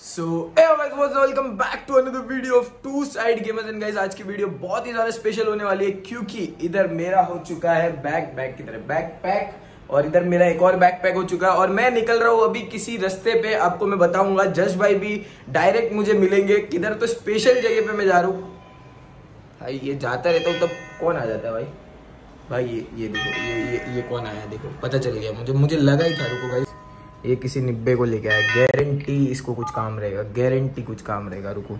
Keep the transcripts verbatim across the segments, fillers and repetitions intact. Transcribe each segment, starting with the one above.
सो एवो guys welcome back to another video of two side gamers and guys आज की video बहुत ही ज्यादा स्पेशल होने वाली है क्योंकि इधर मेरा हो चुका है बैग बैग की तरह बैकपैक और इधर मेरा एक और बैकपैक हो चुका है और मैं निकल रहा हूँ अभी किसी रास्ते पे। आपको मैं बताऊंगा, जश भाई भी डायरेक्ट मुझे मिलेंगे किधर, तो स्पेशल जगह पे मैं जा रहा हूँ। भाई ये जाता रहता हूँ तब कौन आ जाता है भाई भाई ये ये देखो ये ये ये कौन आया, देखो पता चल गया मुझे मुझे लगा ही था। रुको भाई, ये किसी निब्बे को लेके आया, गारंटी इसको कुछ काम रहेगा, गारंटी कुछ काम रहेगा। रुको,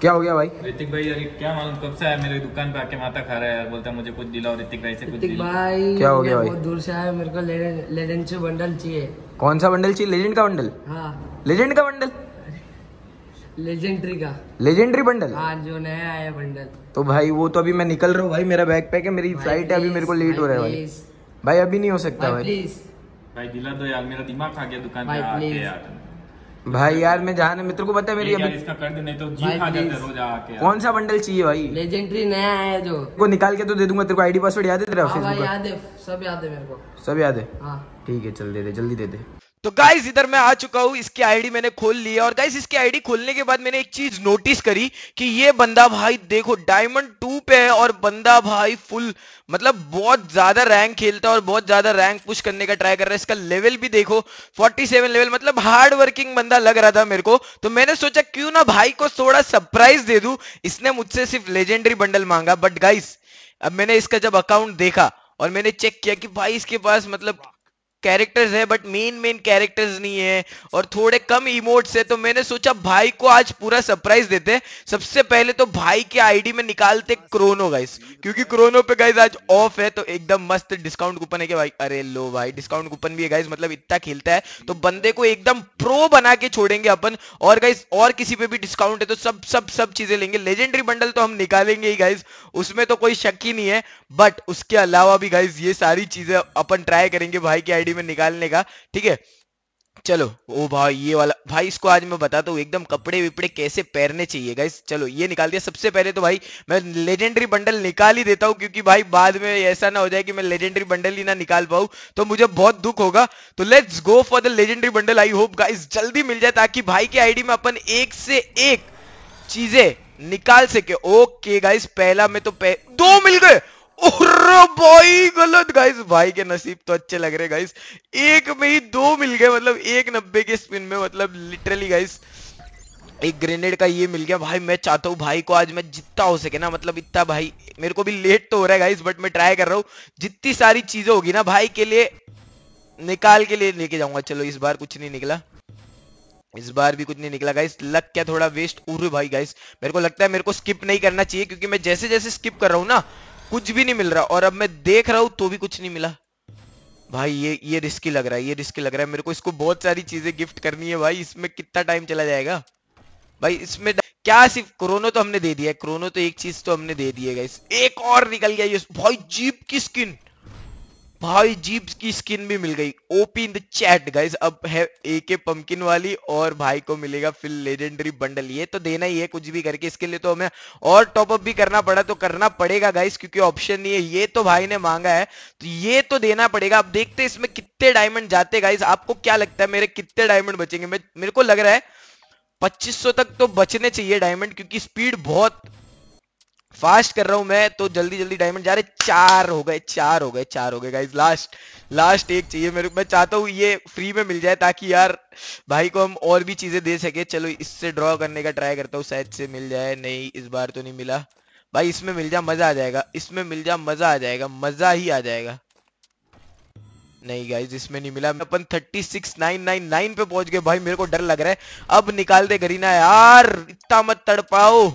क्या हो गया भाई? ऋतिक भाई यार क्या मालूम कब से आया मेरे दुकान पे, आके माता खा रहा है यार, बोलता है मुझे कुछ दिलाओ ऋतिक भाई से कुछ दिलाओ। भाई क्या हो गया भाई? बहुत दूर से आया, मेरे को लेजेंड से बंडल चाहिए। कौन सा बंडल चाहिए? लेजेंड का बंडल। हां लेजेंड का बंडल, लेजेंडरी का लेजेंडरी बंडल। हाँ जो नया आया बंडल। तो भाई वो तो अभी मैं निकल रहा हूँ भाई, मेरा बैकपैक है, मेरी फ्लाइट है, अभी मेरे को लेट हो रहा है भाई। भाई अभी नहीं हो सकता भाई, प्लीज भाई दिला दो यार, मेरा दिमाग खा गया दुकान पे आके यार। भाई यार मैं जाने, मित्र को पता है मेरी अभी इसका कर दे, नहीं तो जी खा जाता रोज आके। कौन सा बंडल चाहिए भाई? लेजेंडरी नया आया जो, वो निकाल के तो दे दूंगा तेरे को। आईडी पासवर्ड याद है तेरा? फेसबुक याद है, सब याद है मेरे को, सब याद है। हां ठीक है चल दे दे, जल्दी दे दे। तो गाइज इधर मैं आ चुका हूं, इसकी आईडी मैंने खोल ली है और गाइज इसकी आईडी खोलने के बाद मैंने एक चीज नोटिस करी कि ये बंदा भाई देखो डायमंड टू पे है और बंदा भाई फुल मतलब बहुत ज्यादा रैंक खेलता है और बहुत ज्यादा रैंक पुश करने का ट्राई कर रहा है। इसका लेवल भी देखो सैंतालीस लेवल, मतलब हार्ड वर्किंग बंदा लग रहा था मेरे को। तो मैंने सोचा क्यों ना भाई को थोड़ा सरप्राइज दे दूं। इसने मुझसे सिर्फ लेजेंडरी बंडल मांगा, बट गाइज अब मैंने इसका जब अकाउंट देखा और मैंने चेक किया कि भाई इसके पास मतलब कैरेक्टर्स है बट मेन मेन कैरेक्टर्स नहीं है और थोड़े कम इमोट्स है। तो मैंने सोचा भाई को आज पूरा सरप्राइज देते हैं। सबसे पहले तो भाई के आईडी में निकालते क्रोनो गाइस, क्योंकि क्रोनो पे गाइस आज ऑफ है तो एकदम मस्त डिस्काउंट कूपन है कि भाई। अरे लो भाई डिस्काउंट कूपन भी है गाइस, मतलब इतना खेलता है तो बंदे को एकदम प्रो बना के छोड़ेंगे अपन। और गाइस और किसी पे भी डिस्काउंट है तो सब सब सब चीजें लेंगे। लेजेंडरी बंडल तो हम निकालेंगे ही गाइस, उसमें तो कोई शक ही नहीं है, बट उसके अलावा भी गाइस ये सारी चीजें अपन ट्राई करेंगे भाई की आईडी में निकालने का, ठीक है। चलो ओ भाई ये वाला भाई, इसको आज मैं बताता हूँ एकदम कपड़े विपड़े कैसे पहनने चाहिए गाइस। चलो ये निकाल दिया। सबसे पहले तो भाई मैं लेजेंडरी बंडल निकाल ही देता हूँ क्योंकि भाई बाद में ऐसा ना हो जाए कि मैं लेजेंडरी बंडल ही ना निकाल पाऊँ तो मुझे बहुत दुख होगा। तो let's go for the legendary bundle, I hope guys जल्दी मिल जाए ताकि भाई की आईडी में अपन एक से एक चीजें निकाल सके। ओके गाइस पहला में तो पह... दो मिल गए। ओरे भाई गलत गाइस, भाई के नसीब तो अच्छे लग रहे गाइस, एक में ही दो मिल गए, मतलब एक नब्बे के स्पिन में, मतलब लिटरली गाइस एक ग्रेनेड का ये मिल गया। भाई मैं चाहता हूँ भाई को आज मैं जितना हो सके ना, मतलब इतना भाई मेरे को भी लेट तो हो रहा है गाइस बट मैं ट्राई कर रहा हूँ जितनी सारी चीजें होगी ना भाई के लिए निकाल के लिए लेके जाऊंगा। चलो इस बार कुछ नहीं निकला, इस बार भी कुछ नहीं निकला गाइस, लक क्या थोड़ा वेस्ट। उरे भाई गाइस मेरे को लगता है मेरे को स्किप नहीं करना चाहिए क्योंकि मैं जैसे जैसे स्किप कर रहा हूँ ना कुछ भी नहीं मिल रहा और अब मैं देख रहा हूं तो भी कुछ नहीं मिला। भाई ये ये रिस्की लग रहा है, ये रिस्की लग रहा है मेरे को, इसको बहुत सारी चीजें गिफ्ट करनी है भाई, इसमें कितना टाइम चला जाएगा भाई। इसमें क्या सिर्फ क्रोनो तो हमने दे दिया है, क्रोनो तो एक चीज तो हमने दे दी है गाइस। एक और निकल गया ये भाई, जीप की स्किन, भाई जीप की स्किन भी मिल गई। OP in the chat guys, अब है एके पंपकिन वाली और भाई को मिलेगा फिर लेजेंडरी बंडल। ये तो देना ही है कुछ भी करके, इसके लिए तो हमें और टॉपअप भी करना पड़ा तो करना पड़ेगा गाइस क्योंकि ऑप्शन नहीं है। ये तो भाई ने मांगा है तो ये तो देना पड़ेगा। अब देखते हैं इसमें कितने डायमंड जाते गाइस। आपको क्या लगता है मेरे कितने डायमंड बचेंगे? मे, मेरे को लग रहा है पच्चीस सौ तक तो बचने चाहिए डायमंड क्योंकि स्पीड बहुत फास्ट कर रहा हूं मैं तो जल्दी जल्दी डायमंड जा रहे। चार हो गए, चार हो गए, चार हो गए गाइस। लास्ट लास्ट एक चाहिए मेरे, मैं चाहता हूं ये फ्री में मिल जाए ताकि यार भाई को हम और भी चीजें दे सके। चलो इससे ड्रॉ करने का ट्राई करता हूँ, शायद से मिल जाए। नहीं इस बार तो नहीं मिला भाई, इसमें मिल जा मजा आ जाएगा, इसमें मिल जा मजा आ जाएगा, मजा ही आ जाएगा। नहीं गाइस इसमें नहीं मिला, अपन thirty six nine nine nine पे पहुंच गए। भाई मेरे को डर लग रहा है, अब निकाल दे गरीना यार, इतना मत तड़पाओ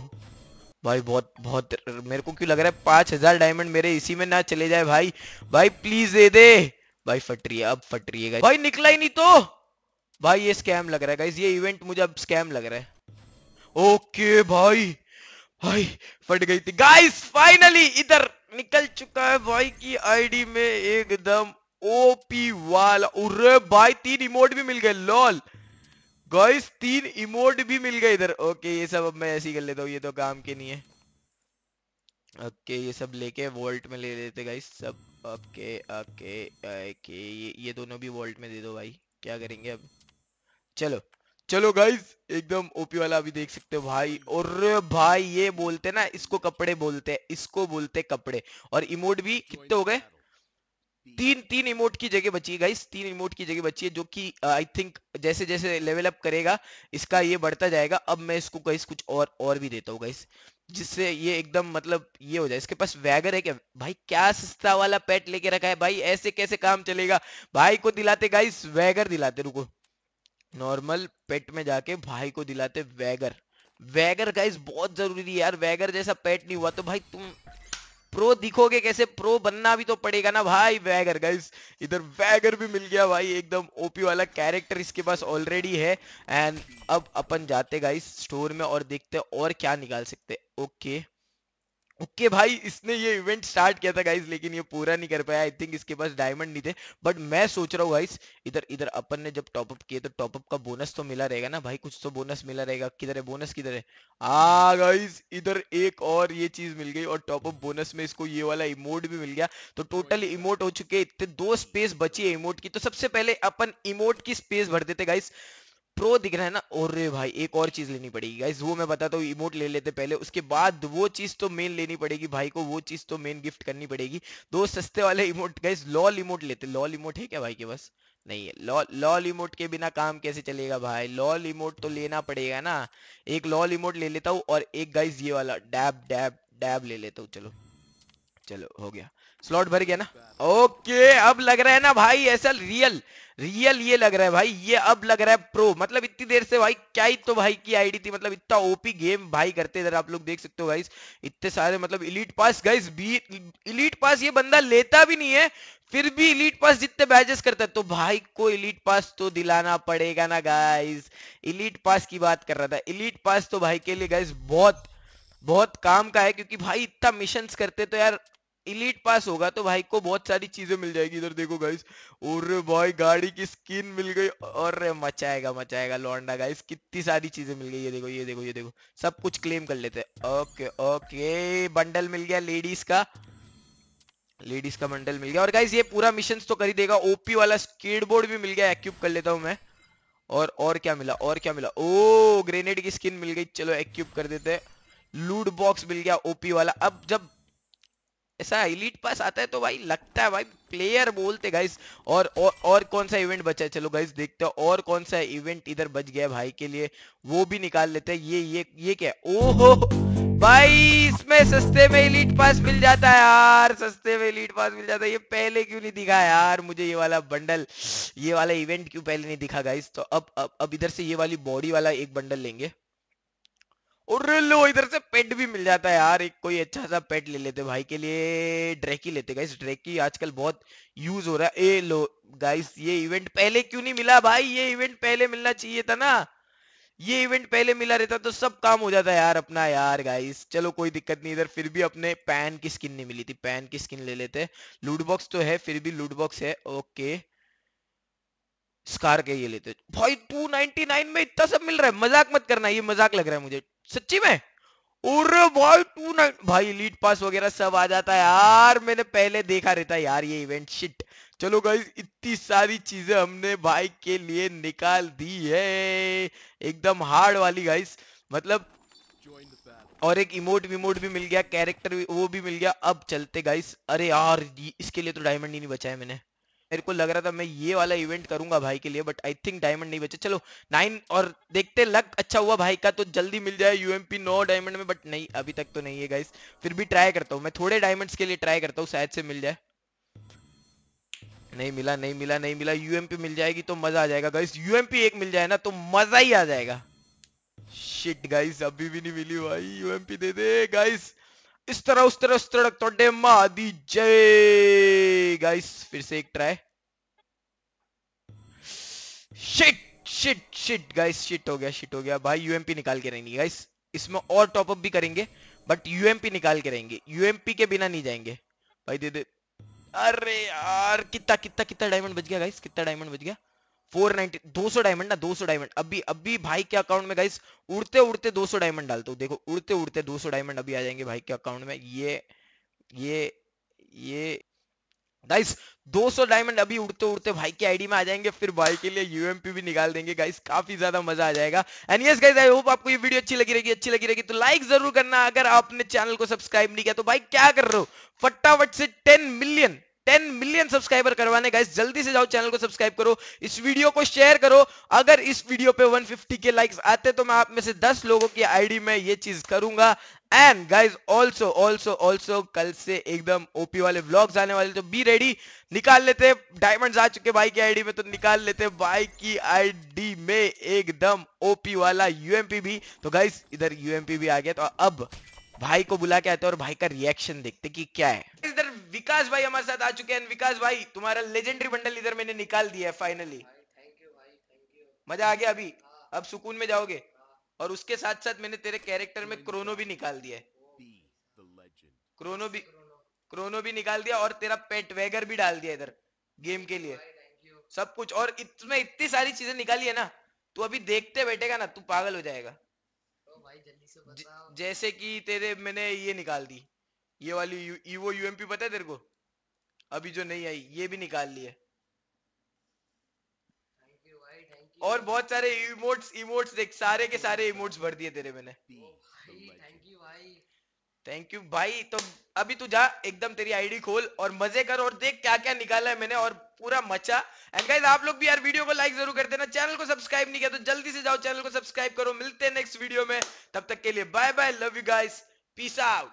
भाई, बहुत बहुत मेरे को क्यों लग रहा है पांच हजार डायमंड मेरे इसी में ना चले जाए भाई। भाई प्लीज दे दे भाई, फट रही है अब, फट रही है भाई, निकला ही नहीं तो भाई ये स्कैम लग रहा है गाइस, ये इवेंट मुझे अब स्कैम लग रहा है। ओके भाई भाई फट गई थी गाइस, फाइनली इधर निकल चुका है भाई की आईडी में एकदम ओपी वाला। उरे भाई तीन इमोट भी मिल गए, लॉल गाइस तीन इमोट भी मिल गए इधर। ओके ये सब अब मैं ऐसे ही कर लेता हूँ, ये तो काम के नहीं है। ओके ये सब लेके वॉल्ट में ले लेते गाइस सब। ओके ओके ओके ये ये दोनों भी वॉल्ट में दे दो भाई, क्या करेंगे अब। चलो चलो गाइस एकदम ओपी वाला अभी देख सकते हो भाई। और भाई ये बोलते हैं ना इसको कपड़े बोलते हैं, इसको बोलते हैं कपड़े। और इमोट भी कितने हो गए, तीन तीन इमोट की जगह बची है गाइस, तीन इमोट की जगह बची है, जो कि आई थिंक जैसे जैसे लेवल अप करेगा इसका ये बढ़ता जाएगा। अब मैं इसको गाइस कुछ और और भी देता हूँ गाइस, जिससे ये एकदम मतलब ये हो जाए। इसके पास वैगर है क्या भाई, क्या सस्ता वाला पेट लेके रखा है भाई, ऐसे कैसे काम चलेगा। भाई को दिलाते गाइस वैगर दिलाते, रुको नॉर्मल पेट में जाके भाई को दिलाते वैगर। वैगर गाइस बहुत जरूरी है यार, वैगर जैसा पेट नहीं हुआ तो भाई तुम प्रो दिखोगे कैसे, प्रो बनना भी तो पड़ेगा ना भाई। वैगर गाइस इधर वैगर भी मिल गया भाई, एकदम ओपी वाला कैरेक्टर इसके पास ऑलरेडी है। एंड अब अपन जाते गाइस स्टोर में और देखते और क्या निकाल सकते। ओके ओके भाई इसने ये इवेंट स्टार्ट किया था गाइस, लेकिन ये पूरा नहीं कर पाया। आई थिंक इसके पास डायमंड नहीं थे, बट मैं सोच रहा हूँ गाइस इधर इधर अपन ने जब टॉपअप किए तो टॉपअप का बोनस तो मिला रहेगा ना भाई, कुछ तो बोनस मिला रहेगा। किधर है बोनस, किधर है। आ गाइस इधर एक और ये चीज मिल गई, और टॉपअप बोनस में इसको ये वाला इमोट भी मिल गया। तो टोटल इमोट हो चुके इतने, दो स्पेस बची है इमोट की। तो सबसे पहले अपन इमोट की स्पेस भर देते गाइस। प्रो दिख रहा है ना। और रे भाई एक और चीज लेनी पड़ेगी गाइस, वो मैं बताता हूँ। इमोट ले लेते पहले, उसके बाद वो चीज तो मेन लेनी पड़ेगी भाई को, वो चीज तो मेन गिफ्ट करनी पड़ेगी। दो सस्ते वाले इमोट गाइस, लॉल इमोट लेते। लॉल इमोट है क्या भाई के पास, नहीं है। लॉल लॉल इमोट के बिना काम कैसे चलेगा भाई, लॉल इमोट तो लेना पड़ेगा ना। एक लॉल इमोट ले लेता हूँ, और एक गाइस ये वाला डैब डैब डैब ले लेता हूँ। चलो चलो हो गया, स्लॉट भर गया ना। ओके अब लग रहा है ना भाई ऐसा रियल रियल ये लग रहा है भाई, ये अब लग रहा है प्रो। मतलब इतनी देर से भाई क्या ही तो भाई की आईडी थी, मतलब इतना ओपी गेम भाई करते। इधर आप लोग देख सकते हो गाइस इतने सारे, मतलब इलीट पास गाइस, बी इलीट पास ये बंदा लेता भी नहीं है, फिर भी इलीट पास जितने बैजेस करता है। तो भाई को इलीट पास तो दिलाना पड़ेगा ना गाइस। इलीट पास की बात कर रहा था, इलीट पास तो भाई के लिए गाइस बहुत बहुत काम का है, क्योंकि भाई इतना मिशंस करते तो यार इलीट पास होगा तो भाई को बहुत सारी चीजें मिल जाएगी। इधर देखो गाइस, और भाई गाड़ी की स्किन मिल गई, और मचाएगा मचाएगा लौंडा गाइस। कितनी सारी चीजें मिल गई, ये देखो ये देखो ये देखो, सब कुछ क्लेम कर लेते हैं। ओके ओके बंडल मिल गया लेडीज का, लेडीज का बंडल मिल गया। और गाइस ये पूरा मिशन तो कर ही देगा। ओपी वाला स्केटबोर्ड भी मिल गया, एक्यूब कर लेता हूं मैं। और और क्या मिला, और क्या मिला, ओ ग्रेनेड की स्किन मिल गई, चलो एक्यूब कर देते हैं। लूट बॉक्स मिल गया ओपी वाला। अब जब ऐसा इलीट पास आता है तो भाई लगता है भाई प्लेयर बोलते गाइस। और, और और कौन सा इवेंट बचा है, चलो गाइस देखते हैं और कौन सा इवेंट इधर बच गया भाई के लिए, वो भी निकाल लेते हैं। ये ये ये क्या है, ओहो भाई इसमें सस्ते में इलीट पास मिल जाता है यार, सस्ते में इलीट पास मिल जाता है। ये पहले क्यों नहीं दिखा यार मुझे, ये वाला बंडल, ये वाला इवेंट क्यों पहले नहीं दिखा गाइस। तो अब अब, अब इधर से ये वाली बॉडी वाला एक बंडल लेंगे, और लो इधर से पेट भी मिल जाता है यार। एक कोई अच्छा सा पेट ले लेते भाई के लिए, ड्रैकी लेते गाइस। ड्रैकी आजकल बहुत यूज हो रहा है। ए लो गाइस ये इवेंट पहले क्यों नहीं मिला भाई, ये इवेंट पहले मिलना चाहिए था ना। ये इवेंट पहले मिला रहता तो सब काम हो जाता यार अपना यार गाइस। चलो कोई दिक्कत नहीं, इधर फिर भी अपने पैन की स्किन नहीं मिली थी, पैन की स्किन ले लेते। लूट बॉक्स तो है, फिर भी लूट बॉक्स है। ओके स्कार के ये लेते भाई, टू नाइनटी नाइन में इतना सब मिल रहा है। मजाक मत करना, ये मजाक लग रहा है मुझे सच्ची में। और भाई टू नाइन भाई इलीट पास वगैरह सब आ जाता है यार, मैंने पहले देखा रहता यार ये इवेंट, शिट। चलो गाइस इतनी सारी चीजें हमने भाई के लिए निकाल दी है, एकदम हार्ड वाली गाइस। मतलब और एक इमोट विमोट भी मिल गया, कैरेक्टर वो भी मिल गया। अब चलते गाइस, अरे यार इसके लिए तो डायमंड ही नहीं बचा है। मैंने मेरे को लग रहा था मैं ये वाला इवेंट करूंगा भाई के लिए, बट आई थिंक डायमंड नहीं बचे। चलो नाइन और देखते, लक अच्छा हुआ भाई का तो जल्दी मिल जाए। यूएमपी नौ डायमंड में, बट नहीं अभी तक तो नहीं है गाइस। फिर भी ट्राई करता हूँ मैं, थोड़े डायमंड्स के लिए ट्राई करता हूँ, शायद से मिल जाए। नहीं मिला नहीं मिला नहीं मिला। यूएमपी मिल जाएगी तो मजा आ जाएगा गाइस, यूएमपी एक मिल जाए ना तो मजा ही आ जाएगा। शिट गाइस अभी भी नहीं मिली भाई, यूएमपी दे दे गाइस। इस तरह उस तरह उस तरह तोड़े मादी जय गाइस। फिर से एक try, shit shit shit guys, shit हो गया शिट हो गया भाई। यूएमपी निकाल के रहेंगे गाइस, इसमें और टॉपअप भी करेंगे, बट यूएमपी निकाल के रहेंगे, यूएमपी के बिना नहीं जाएंगे भाई। दे दे, अरे यार कितना कितना कितना डायमंड बच गया गाइस, कितना डायमंड बच गया। फोर नाइनटी, दो सौ डायमंड ना, दो सौ डायमंड। अभी अभी भाई के अकाउंट में गाइस उड़ते उड़ते दो सौ डायमंड डालता हूँ, देखो उड़ते उड़ते दो सौ डायमंड अभी आ जाएंगे भाई के अकाउंट में। ये ये ये गाइस दो सौ डायमंड अभी उड़ते उड़ते भाई के आईडी में आ जाएंगे, फिर भाई के लिए यूएमपी भी निकाल देंगे गाइस, काफी ज्यादा मजा आ जाएगा। And yes guys, I hope आपको ये वीडियो अच्छी लगी रहेगी, अच्छी लगी रहेगी तो लाइक जरूर करना। अगर आपने चैनल को सब्सक्राइब नहीं किया तो भाई क्या कर रहे हो, फटाफट से ten million ten million subscriber करवाने गाइस, जल्दी से जाओ चैनल को सब्सक्राइब करो, इस वीडियो को शेयर करो। अगर इस वीडियो पे एक सौ पचास के लाइक्स आते तो मैं आप में से दस लोगों की आईडी में ये चीज करूंगा। And guys also also also कल से एकदम ओपी वाले व्लॉग्स आने वाले, तो बी रेडी। निकाल लेते डायमंड्स, आ चुके भाई की आईडी में तो निकाल लेते भाई की आईडी में एकदम ओपी वाला यूएमपी भी। तो गाइस इधर यूएमपी भी आ गया, तो अब भाई को बुला के आते हैं और भाई का रिएक्शन देखते कि क्या है। इधर विकास भाई हमारे साथ आ चुके हैं। विकास भाई तुम्हारा लेजेंडरी बंडल इधर मैंने निकाल दिया है फाइनली। थैंक यू भाई, थैंक यू। मजा आ गया अभी? हाँ। अब सुकून में जाओगे? हाँ। और उसके साथ साथ मैंने तेरे कैरेक्टर में क्रोनो भी निकाल दिया है, क्रोनो भी क्रोनो भी निकाल दिया और तेरा पेट वैगर भी डाल दिया इधर गेम के लिए, सब कुछ। और इसमें इतनी सारी चीजें निकाली है ना, तू अभी देखते बैठेगा ना तू पागल हो जाएगा। जल्दी से बताओ। जैसे कि तेरे मैंने ये निकाल दी, ये वाली यू, ईवो यूएमपी पता है तेरे को, अभी जो नहीं आई ये भी निकाल ली है। थैंक यू भाई, थैंक यू। और बहुत सारे इमोट्स इमोट्स देख, सारे के सारे इमोट्स भर दिए तेरे मैंने। थैंक यू भाई, थैंक यू भाई। तो अभी तू जा एकदम तेरी आईडी खोल और मजे कर और देख क्या क्या निकाला है मैंने, और पूरा मचा। एंड गाइस आप लोग भी यार वीडियो को लाइक जरूर कर देना, चैनल को सब्सक्राइब नहीं किया तो जल्दी से जाओ चैनल को सब्सक्राइब करो। मिलते हैं नेक्स्ट वीडियो में, तब तक के लिए bye bye, love you guys, peace out.